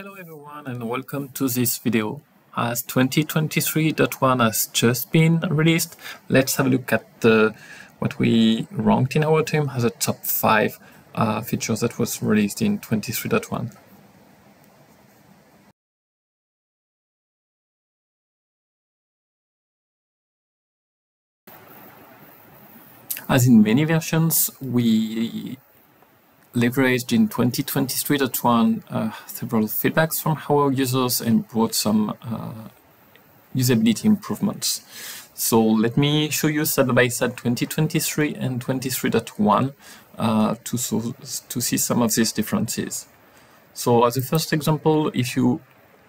Hello everyone and welcome to this video. As 2023.1 has just been released, let's have a look at what we ranked in our team as the top 5 features that was released in 23.1. As in many versions, we leveraged in 2023.1 several feedbacks from our users and brought some usability improvements. So let me show you side by side 2023 and 23.1 to see some of these differences. So as a first example, if you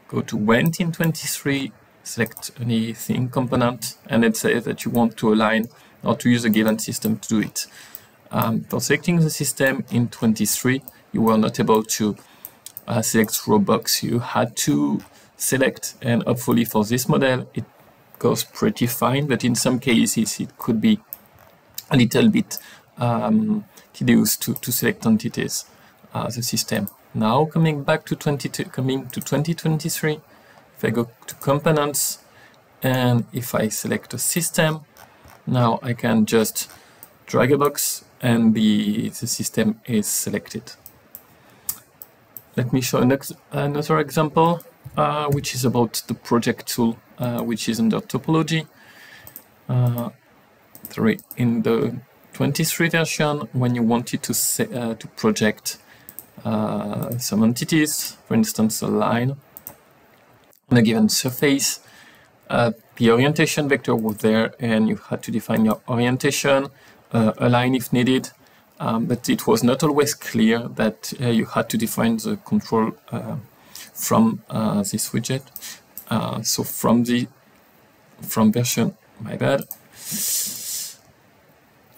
go to Went in 23, select anything component, and let's say that you want to align or to use a given system to do it. For selecting the system in 23, you were not able to select row box. You had to select, and hopefully for this model, it goes pretty fine, but in some cases, it could be a little bit tedious to select entities as a system. Now, coming back to 2023, if I go to components, and if I select a system, now I can just drag a box, and the system is selected. Let me show another example, which is about the project tool, which is under topology. In the 23 version, when you wanted to project some entities, for instance, a line on a given surface, the orientation vector was there, and you had to define your orientation, align if needed, but it was not always clear that you had to define the control from this widget. So from version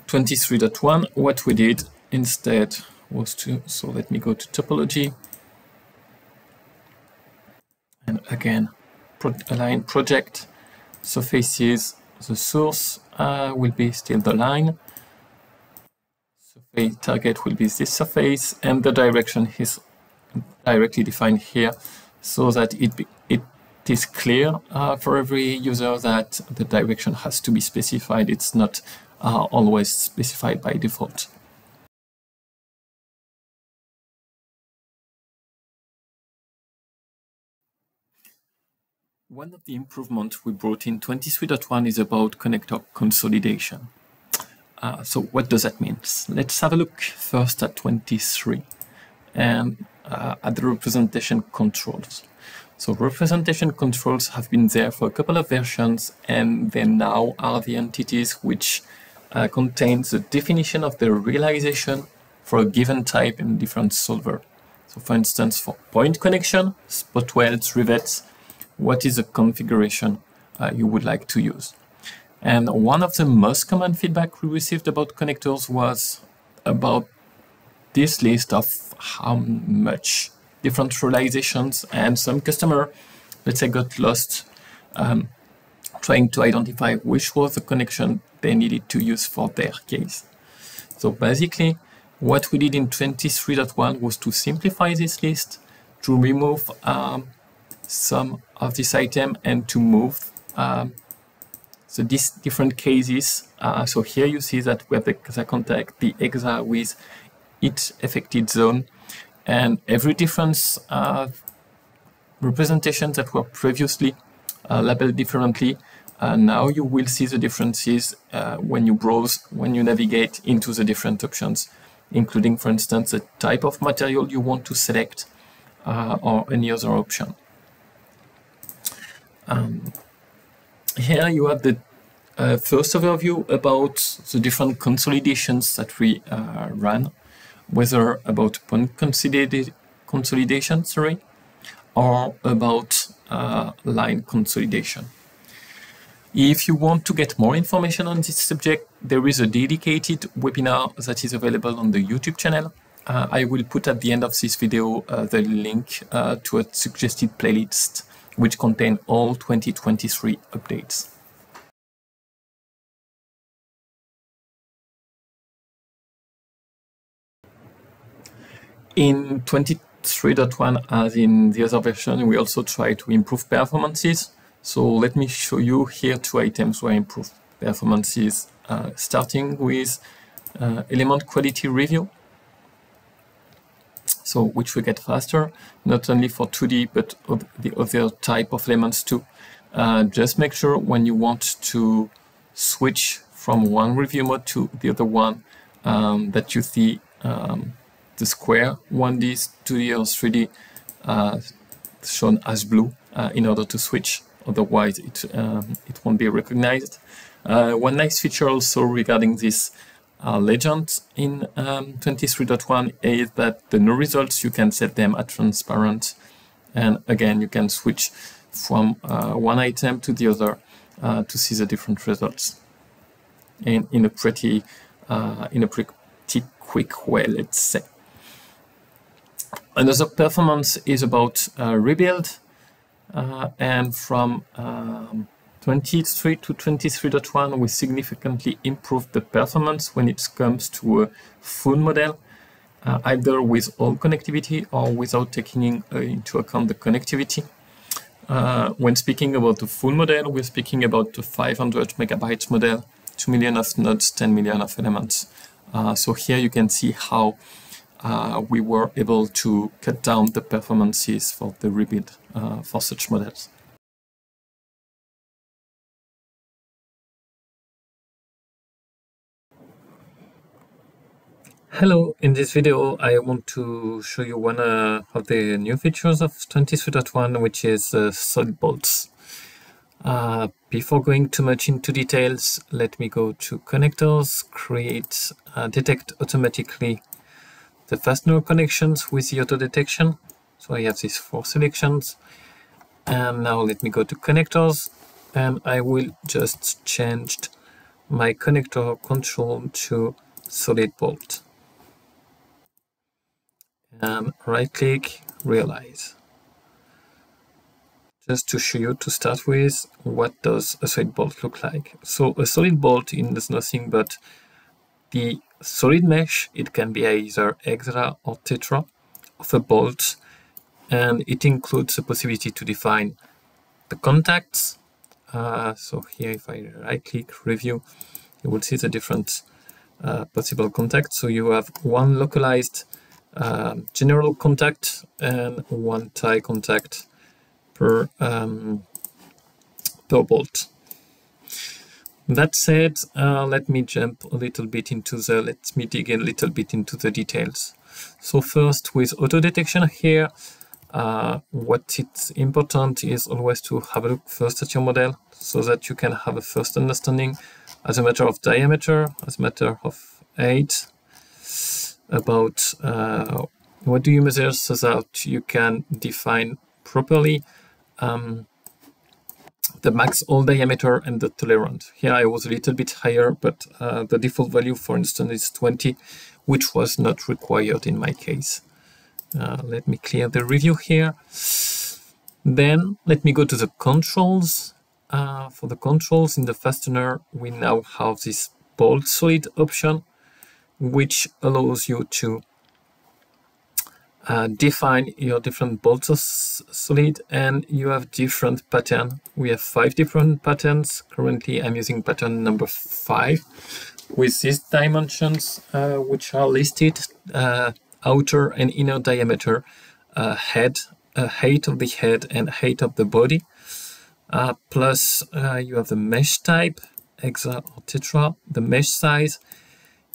23.1, what we did instead was to, so let me go to topology, and again align project surfaces. The source will be still the line. The target will be this surface, and the direction is directly defined here, so that it is clear for every user that the direction has to be specified. It's not always specified by default. One of the improvements we brought in 23.1 is about connector consolidation. So what does that mean? Let's have a look first at 23 and at the representation controls. So representation controls have been there for a couple of versions, and they now are the entities which contain the definition of the realization for a given type in different solver. So for instance, for point connection, spot welds, rivets, what is the configuration you would like to use? And one of the most common feedback we received about connectors was about this list of how much different realizations, and some customer, let's say, got lost trying to identify which was the connection they needed to use for their case. So basically, what we did in 23.1 was to simplify this list, to remove some of this item, and to move so these different cases, so here you see that we have the contact, the EXA with each affected zone, and every different representations that were previously labeled differently. Now you will see the differences when you browse, when you navigate into the different options, including, for instance, the type of material you want to select or any other option. Here you have the first overview about the different consolidations that we ran, whether about point consolidation, or about line consolidation. If you want to get more information on this subject, there is a dedicated webinar that is available on the YouTube channel. I will put at the end of this video the link to a suggested playlist, which contain all 2023 updates. In 20 3.1, as in the other version, we also try to improve performances. So let me show you here two items where improve performances, starting with element quality review. So which we get faster, not only for 2D, but the other type of elements too. Just make sure when you want to switch from one review mode to the other one, that you see the square 1D, 2D or 3D shown as blue in order to switch. Otherwise, it won't be recognized. One nice feature also regarding this legend in 23.1 is that the new results, you can set them at transparent. And again, you can switch from one item to the other to see the different results in a pretty quick way, let's say. Another performance is about rebuild, and from 23 to 23.1 we significantly improved the performance when it comes to a full model, either with all connectivity or without taking into account the connectivity. When speaking about the full model, we're speaking about the 500 megabytes model, 2 million of nodes, 10 million of elements. So here you can see how we were able to cut down the performances for the rebuild for such models. Hello, in this video I want to show you one of the new features of 23.1, which is solid bolts. Before going too much into details, let me go to connectors, create, detect automatically the fastener connections with the auto detection. So I have these four selections, and now let me go to connectors, and I will just change my connector control to solid bolt. And right click, realize. Just to show you to start with, what does a solid bolt look like? So a solid bolt is nothing but the solid mesh. It can be either EXA or tetra of a bolt, and it includes the possibility to define the contacts. So here if I right click review, you will see the different possible contacts. So you have one localized general contact and one tie contact per bolt. That said, let me jump a little bit into the, let me dig a little bit into the details. So first, with auto detection here, what it's important is always to have a look first at your model so that you can have a first understanding as a matter of diameter, as a matter of height, about what do you measure so that you can define properly the max hull diameter and the tolerance. Here I was a little bit higher, but the default value, for instance, is 20, which was not required in my case. Let me clear the review here. Then let me go to the controls. For the controls in the fastener, we now have this bolt solid option, which allows you to define your different bolts of solid, and you have different patterns. We have 5 different patterns. Currently I'm using pattern number 5 with these dimensions, which are listed, outer and inner diameter, head, height of the head and height of the body, plus you have the mesh type, hexa or tetra, the mesh size.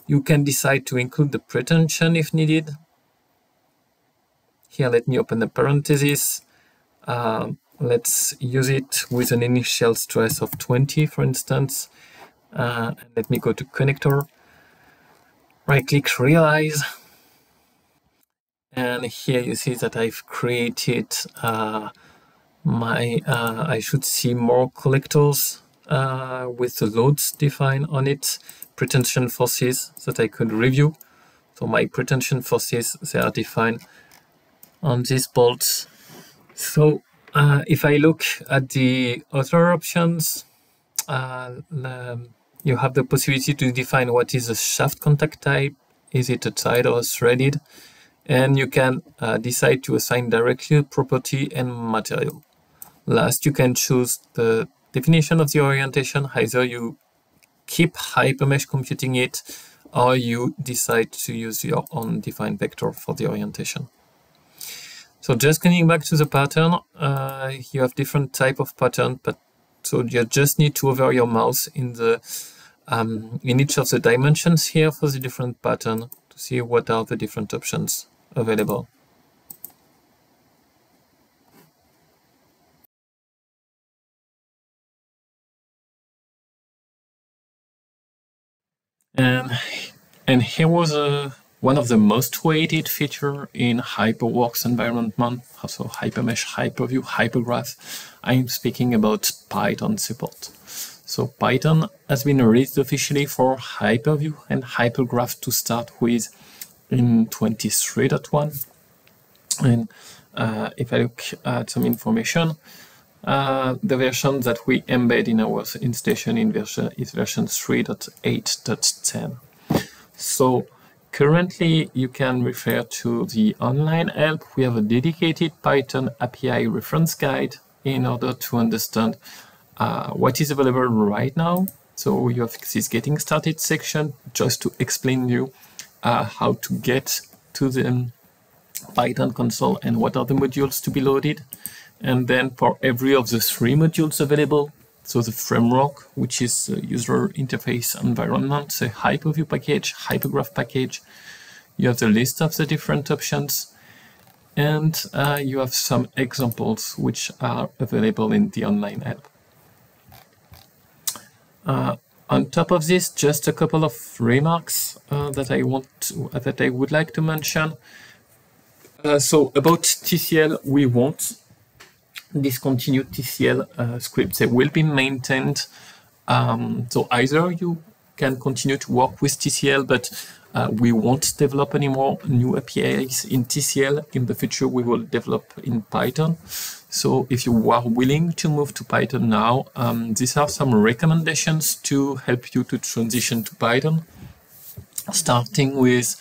You can decide to include the pretension if needed. Here, let me open the parenthesis. Let's use it with an initial stress of 20, for instance. Let me go to connector, right click, realize. And here you see that I've created I should see more collectors with the loads defined on it, pretension forces that I could review. So my pretension forces, they are defined on these bolts. So if I look at the other options, you have the possibility to define what is a shaft contact type. Is it a tied or a threaded? and you can decide to assign directly property and material. Last, you can choose the definition of the orientation. Either you keep HyperMesh computing it, or you decide to use your own defined vector for the orientation. So just coming back to the pattern, you have different type of pattern, but so you just need to hover your mouse in the in each of the dimensions here for the different pattern to see what are the different options available. And here was one of the most weighted feature in HyperWorks Environment Month, also HyperMesh, HyperView, HyperGraph. I'm speaking about Python support. So Python has been released officially for HyperView and HyperGraph to start with in 23.1. And if I look at some information, the version that we embed in our installation is version 3.8.10. So currently you can refer to the online help. We have a dedicated Python API reference guide in order to understand what is available right now. So you have this getting started section just to explain you how to get to the Python console and what are the modules to be loaded. And then for every of the three modules available, so the framework, which is the user interface environment, the HyperView package, HyperGraph package, you have the list of the different options, and you have some examples which are available in the online help. On top of this, just a couple of remarks that I would like to mention. So about TCL, we won't discontinue TCL scripts. They will be maintained. So either you can continue to work with TCL, but we won't develop any more new APIs in TCL. In the future, we will develop in Python. So if you are willing to move to Python now, these are some recommendations to help you to transition to Python, starting with,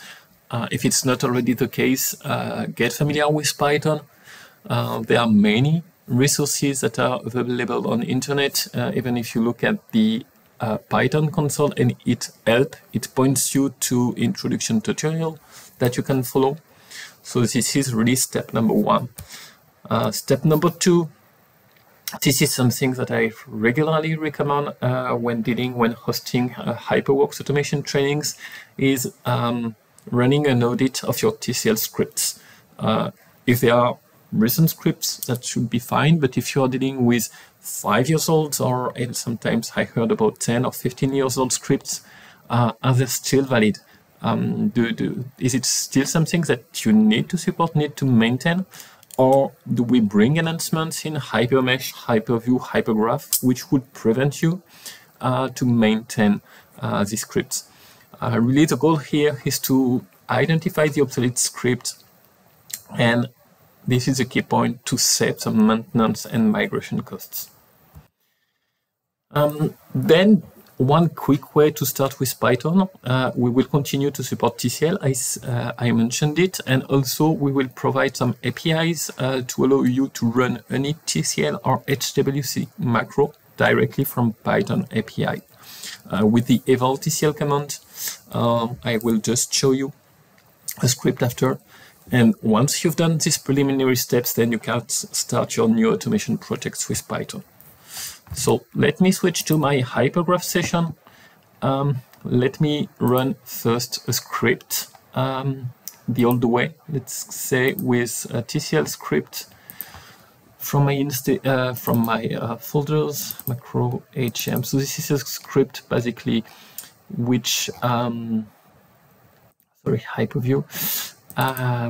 if it's not already the case, get familiar with Python. There are many resources that are available on the internet. Even if you look at the Python console and its help, it points you to introduction tutorial that you can follow. So this is really step number one. Step number two, this is something that I regularly recommend when hosting HyperWorks automation trainings, is running an audit of your TCL scripts. If they are recent scripts, that should be fine, but if you are dealing with 5 years old, or sometimes I heard about 10 or 15 years old scripts, are they still valid? Is it still something that you need to support, need to maintain, or do we bring enhancements in HyperMesh, HyperView, HyperGraph, which would prevent you to maintain these scripts? Really the goal here is to identify the obsolete script, and this is a key point to save some maintenance and migration costs. Then one quick way to start with Python. We will continue to support TCL, I mentioned it, and also we will provide some APIs to allow you to run any TCL or HWC macro directly from Python API. With the eval TCL command, I will just show you a script after. And once you've done these preliminary steps, then you can start your new automation projects with Python. So let me switch to my HyperGraph session. Let me run first a script the old way, let's say, with a TCL script from my folders, macro HM. So this is a script basically which, sorry, HyperView.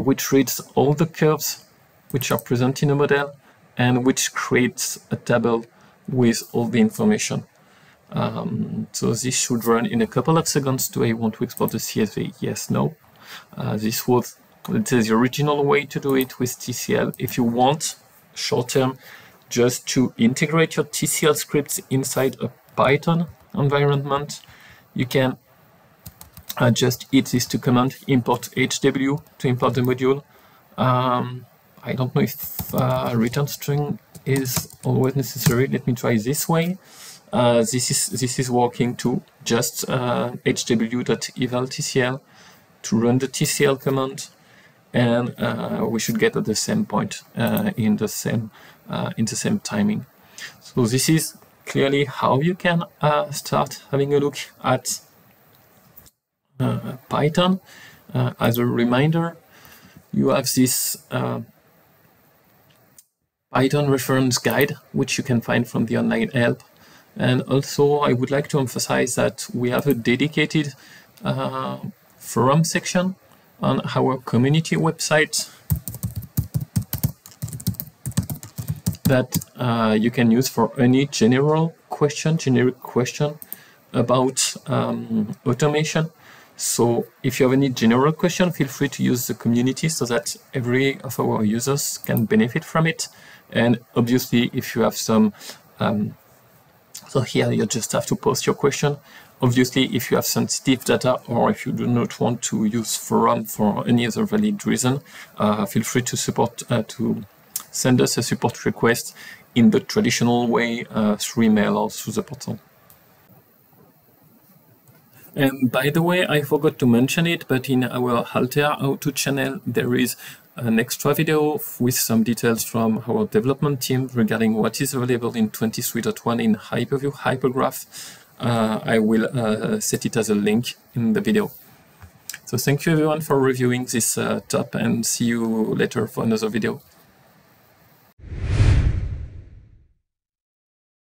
Which reads all the curves which are present in a model and which creates a table with all the information. So this should run in a couple of seconds. Do I want to export the CSV? Yes, no. This was, let's say, the original way to do it with TCL. If you want, short term, just to integrate your TCL scripts inside a Python environment, you can just hit these two commands, import HW to import the module. I don't know if return string is always necessary. Let me try this way. This is working too. Just hw.eval TCL to run the TCL command, and we should get at the same point in the same timing. So this is clearly how you can start having a look at Python. As a reminder, you have this Python reference guide, which you can find from the online help. And also, I would like to emphasize that we have a dedicated forum section on our community website that you can use for any generic question about automation. So if you have any general question, feel free to use the community so that every of our users can benefit from it. And obviously, if you have some, so here you just have to post your question. Obviously, if you have sensitive data or if you do not want to use forum for any other valid reason, feel free to send us a support request in the traditional way, through email or through the portal. And by the way, I forgot to mention it, but in our Altair How-To channel, there is an extra video with some details from our development team regarding what is available in 23.1 in HyperView, HyperGraph. I will set it as a link in the video. So thank you everyone for reviewing this talk, and see you later for another video.